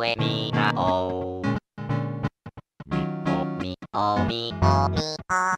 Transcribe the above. we mi na o. Mi o mi o mi o mi o.